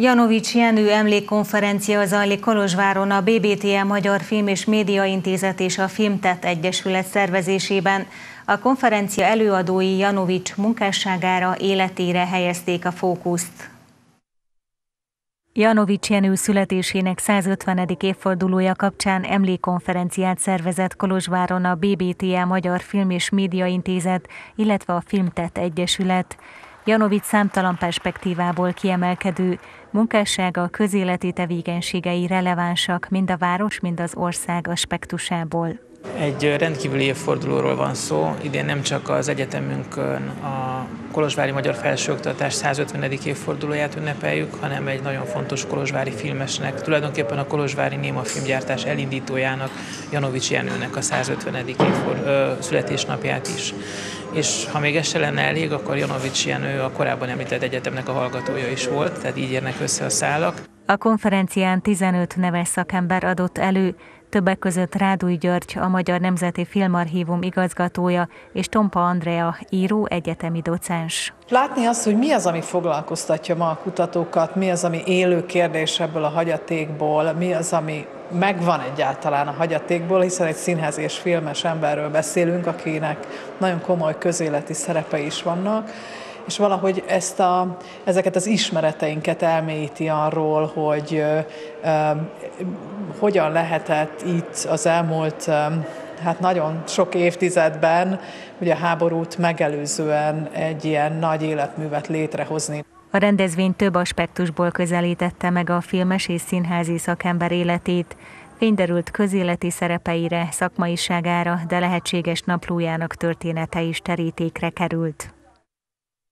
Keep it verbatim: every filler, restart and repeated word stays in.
Janovics Jenő emlékkonferencia zajlik Kolozsváron a bé bé té e Magyar Film és Média Intézet és a Filmtet Egyesület szervezésében. A konferencia előadói Janovics munkásságára, életére helyezték a fókuszt. Janovics Jenő születésének százötvenedik évfordulója kapcsán emlékkonferenciát szervezett Kolozsváron a bé bé té e Magyar Film és Média Intézet, illetve a Filmtet Egyesület. Janovics számtalan perspektívából kiemelkedő, munkássága, közéleti tevékenységei relevánsak mind a város, mind az ország aspektusából. Egy rendkívüli évfordulóról van szó, idén nem csak az egyetemünkön a Kolozsvári Magyar Felső Oktatás százötvenedik évfordulóját ünnepeljük, hanem egy nagyon fontos kolozsvári filmesnek, tulajdonképpen a Kolozsvári Néma Filmgyártás elindítójának, Janovics Jenőnek a százötvenedik évfordul, ö, születésnapját is. És ha még ez se lenne elég, akkor Janovics Jenő a korábban említett egyetemnek a hallgatója is volt, tehát így érnek össze a szálak. A konferencián tizenöt neves szakember adott elő, többek között Rádúj György, a Magyar Nemzeti Filmarchívum igazgatója, és Tompa Andrea, író, egyetemi docens. Látni azt, hogy mi az, ami foglalkoztatja ma a kutatókat, mi az, ami élő kérdés ebből a hagyatékból, mi az, ami megvan egyáltalán a hagyatékból, hiszen egy színház és filmes emberről beszélünk, akinek nagyon komoly közéleti szerepei is vannak, és valahogy ezt a, ezeket az ismereteinket elmélyíti arról, hogy ö, ö, hogyan lehetett itt az elmúlt ö, hát nagyon sok évtizedben, ugye a háborút megelőzően egy ilyen nagy életművet létrehozni. A rendezvény több aspektusból közelítette meg a filmes és színházi szakember életét, fényderült közéleti szerepeire, szakmaiságára, de lehetséges naplójának története is terítékre került.